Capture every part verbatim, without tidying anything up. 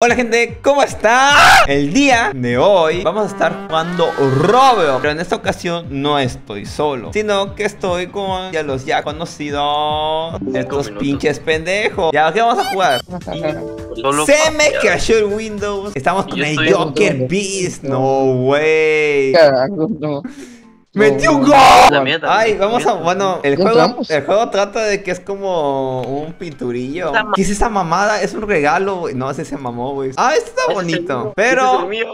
Hola gente, ¿cómo están? El día de hoy vamos a estar jugando Robo, pero en esta ocasión no estoy solo, sino que estoy con ya los ya conocidos, estos pinches pendejos. ¿Ya qué vamos a jugar? Se me cayó el Windows. Estamos con el Joker Beast. No wey. ¡Metió un gol! También, también, Ay, vamos también, a... Bueno, el juego, el juego trata de que es como un pinturillo. ¿Qué es esa mamada? Es un regalo, güey. No, ese se mamó, güey. Ah, esto está bonito. Pero... Es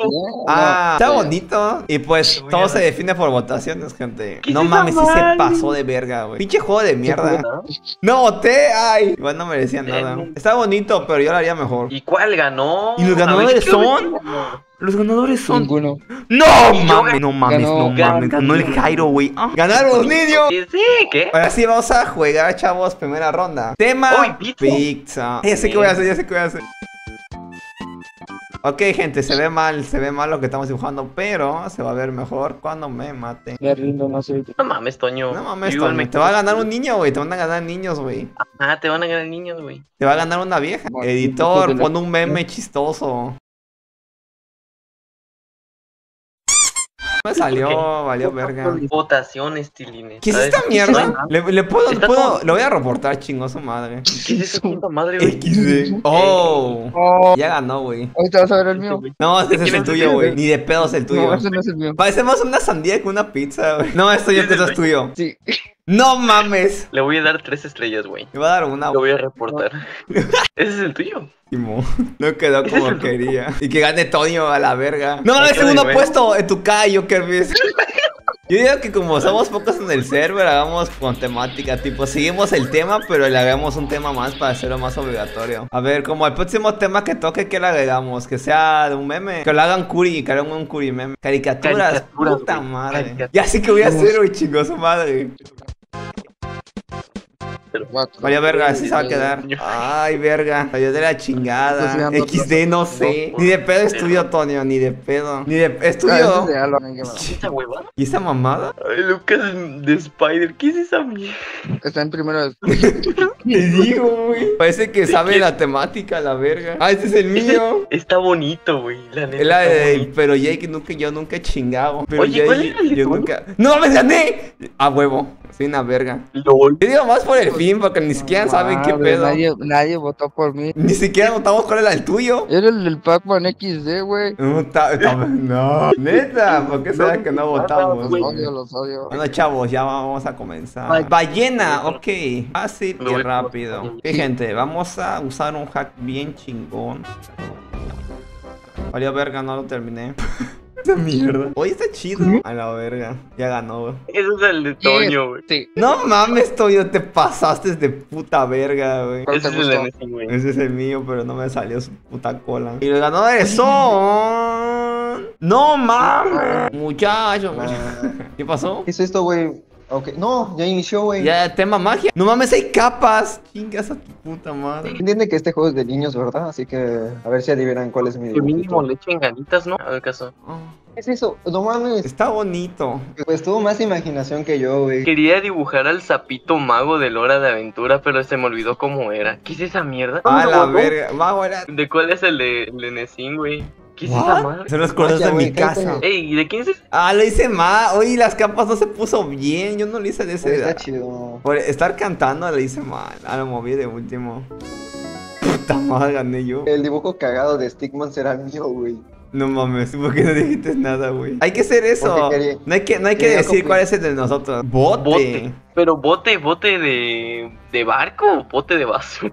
ah, está bonito. Y pues todo se define por votaciones, gente. No mames, si se pasó de verga, güey. Pinche juego de mierda. No voté. Ay, igual no merecía nada. Está bonito, pero yo lo haría mejor. ¿Y cuál ganó? ¿Y los ganadores son...? Los ganadores son... Ninguno. ¡No mames! No mames, ganó, no mames. Ganó el Jairo, güey. Ah, ¡ganaron los niños! Sí, ¿qué? Ahora sí vamos a jugar, chavos. Primera ronda. Tema... Oy, pizza. Ya sé qué voy a hacer, ya sé qué voy a hacer. Ok, gente, se ve mal, se ve mal lo que estamos dibujando, pero se va a ver mejor cuando me maten. Me rindo, no sé. No mames, Toño. No mames, Toño. Me... Te va a ganar un niño, güey. Te van a ganar niños, güey. Ah, te van a ganar niños, güey. Te va a ganar una vieja. Bueno, editor, pon un meme chistoso. Me salió, valió verga. Votaciones, tilines. ¿Qué es esta mierda? Le, le puedo, puedo, lo voy a reportar, chingoso madre. ¿Qué es esa puta madre, güey? equis de. Oh, oh. Ya ganó, güey. Ahorita vas a ver el mío. No, ese es el tuyo, güey. Ni de pedo es el tuyo. No, ese no es el mío. Parece más una sandía que una pizza, güey. No, esto yo creo que es tuyo. Sí. ¡No mames! Le voy a dar tres estrellas, güey. Le voy a dar una. Lo voy a reportar. Ese es el tuyo. No quedó como quería. Y que gane Toño a la verga. No, no, el segundo puesto en tu callo, Kervis. Yo digo que como somos pocos en el server, hagamos con temática, tipo, seguimos el tema, pero le hagamos un tema más para hacerlo más obligatorio. A ver, como el próximo tema que toque, ¿qué le agregamos? Que sea de un meme, que lo hagan curi, que hagan un curi meme. Caricaturas, Caricaturas puta wey. Madre. Caricaturas. Ya sé que voy a hacer, güey, chingoso madre. Vaya verga, así se va a quedar. Ay, verga. Salió de la chingada. equis de, no sé. Ni de pedo estudio, Tonio. Ni de pedo. Ni de estudio. ¿Qué es esa huevada? ¿Y esa mamada? Ay, Lucas de Spider. ¿Qué es esa mierda? Está en primera vez. Te digo, güey. Parece que sabe la temática, la verga. Ah, este es el mío. Está bonito, güey. La neta. Pero Jake nunca, yo nunca he chingado. Pero Jake, yo nunca. ¡No me gané! A huevo. Soy una verga. LOL. Te digo más por el fin, porque ni siquiera no, saben madre, qué pedo. Nadie, nadie votó por mí. Ni siquiera votamos cuál era el tuyo. Era el del Pac-Man equis de, güey. No, no. Neta, ¿por qué será que no votamos? Los odio, los odio. Bueno, chavos, ya vamos a comenzar. Ay, ballena, ok. Fácil y rápido. Sí, gente, vamos a usar un hack bien chingón. Valió verga, no lo terminé. Esa mierda. Hoy está chido. A la verga. Ya ganó, güey. Ese es el de Toño, güey. Sí. No mames, Toño. Te pasaste de puta verga, güey. Ese es el de güey. Ese es el mío, pero no me salió su puta cola. Y los ganadores son... ¡No mames! Muchacho, güey. ¿Qué pasó? ¿Qué es esto, güey? Ok, no, ya inició, güey. Ya, tema magia. No mames, hay capas. Chingas a tu puta madre. Entiende que este juego es de niños, ¿verdad? Así que a ver si adivinan cuál es mi... El mínimo le echen ganitas, ¿no? A ver, caso. Oh. ¿Qué es eso? No mames. Está bonito. Pues tuvo más imaginación que yo, güey. Quería dibujar al sapito mago de Lora de Aventura, pero se me olvidó cómo era. ¿Qué es esa mierda? Ah, la verga. Mago era... ¿De cuál es el de, el de Nessin, güey? ¿Qué es esa madre? Son los colores de mi casa. Ey, ¿de quién es? Ah, lo hice mal. Oye, las capas no se puso bien. Yo no lo hice de ese. Está chido. Por estar cantando lo hice mal. Ah, lo moví de último. Puta madre, gané yo. El dibujo cagado de Stickman será mío, güey. No mames, ¿por qué no dijiste nada, güey? Hay que hacer eso. No hay que, no hay que decir cuál es el de nosotros. Bote. Bote. Pero bote, bote de, de barco o bote de vaso.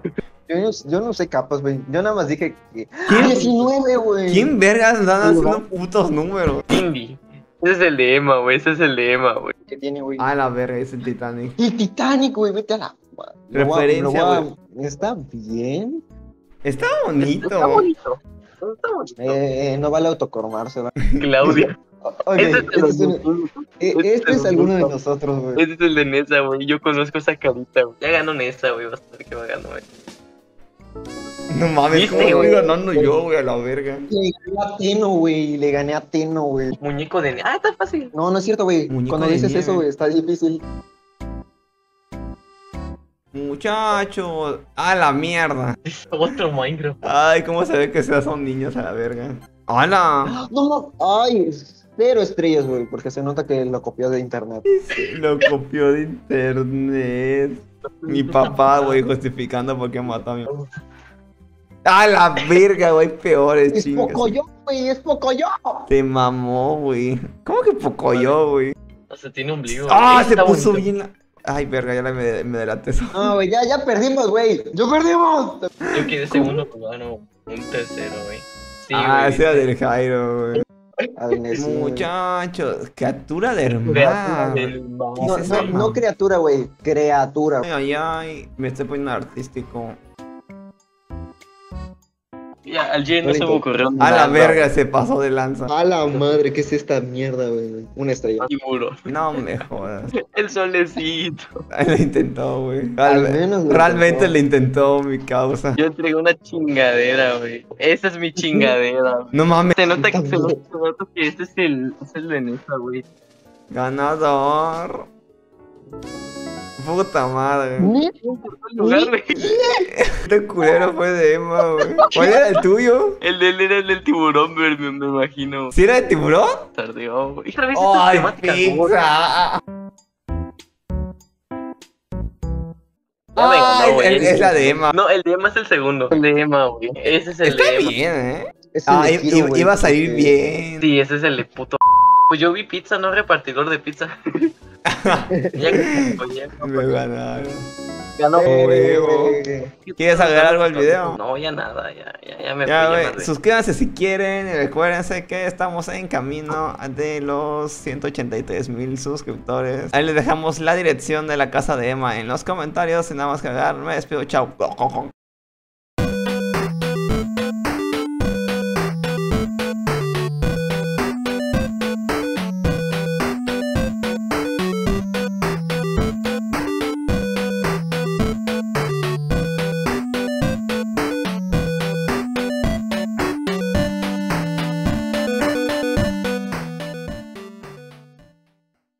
Yo no, yo no sé capas, güey. Yo nada más dije que... diecinueve, güey. ¿Quién vergas andan haciendo putos números? Indy. Ese es el de Emma, güey. Ese es el de Emma, güey. ¿Qué tiene, güey? Ah, la verga, es el Titanic. El Titanic, güey. Vete a la... Referencia, güey. ¿Está bien? Está bonito. Está bonito. Está bonito. Eh, no vale autocormarse, ¿verdad? Claudia. Okay, este, este, es, el, este, este es alguno de nosotros, güey. Este es el de Nessa, güey. Yo conozco esa carita, güey. Ya ganó Nessa, güey. Vas a ver que va a ganar, güey. No mames, ¿cómo voy ganando yo, güey? A la verga. Le gané a Teno, güey. Le gané a Teno, güey. Muñeco de... Ah, está fácil. No, no es cierto, güey. Cuando dices nieve. Eso, güey, está difícil. Muchachos, a la mierda. Es otro Minecraft. Ay, cómo se ve que seas son niños a la verga. ¡Hala! No, no, ay, cero estrellas, güey, porque se nota que lo copió de internet. Sí, lo copió de internet. Mi papá, güey, justificando por qué mató a mi papá. ¡A la verga, güey! Peores, es chingas. Es Pocoyo, güey, es Pocoyo. Te mamó, güey. ¿Cómo que Pocoyo, güey? O sea, tiene ombligo. ¡Ah! Se puso bonito. Bien la... Ay, verga, ya me, me delaté eso. No, güey, ya, ya perdimos, güey. ¡Yo perdimos! Yo quedé segundo, ah, no, un tercero, güey. Sí, ah, ese era del Jairo, güey. Muchachos, criatura de hermano. No, no, no criatura, güey, criatura. Ay, ay, ay, me estoy poniendo artístico. Ya, al G no se me ocurrió nada. A la verga, se pasó de lanza. A la madre, ¿qué es esta mierda, güey? Una estrella. No me jodas. El solecito. Lo intentó, güey. Realmente lo intentó, mi causa. Yo entregué una chingadera, güey. Esa es mi chingadera, güey. No mames. Se nota que se nota que este es el es el Venezuela, güey. Ganador. Puta madre. Este culero fue de Emma, güey. ¿Cuál era el tuyo? El de él era el del tiburón, me, me, me imagino. ¿Sí era de tiburón? Tardeó, güey. ¡Ay, pizza! ¡Ay, es la de Emma! No, el de Emma es el segundo. El de Emma, güey. Ese es el Está de Emma. Bien, ¿eh? Ah, iba, iba a salir bien. Sí, ese es el de puto. Pues yo vi pizza, no repartidor de pizza. Me ganaron. Ganó. ¿Quieres agregar algo al video? No, ya nada, ya, ya, ya me ya, wey, suscríbanse si quieren y recuérdense que estamos en camino de los ciento ochenta y tres mil suscriptores. Ahí les dejamos la dirección de la casa de Emma en los comentarios. Sin nada más que agregar, me despido, chao.